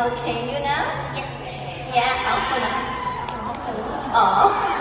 Okay, you know? Yes. Yeah, I'll put it. Oh.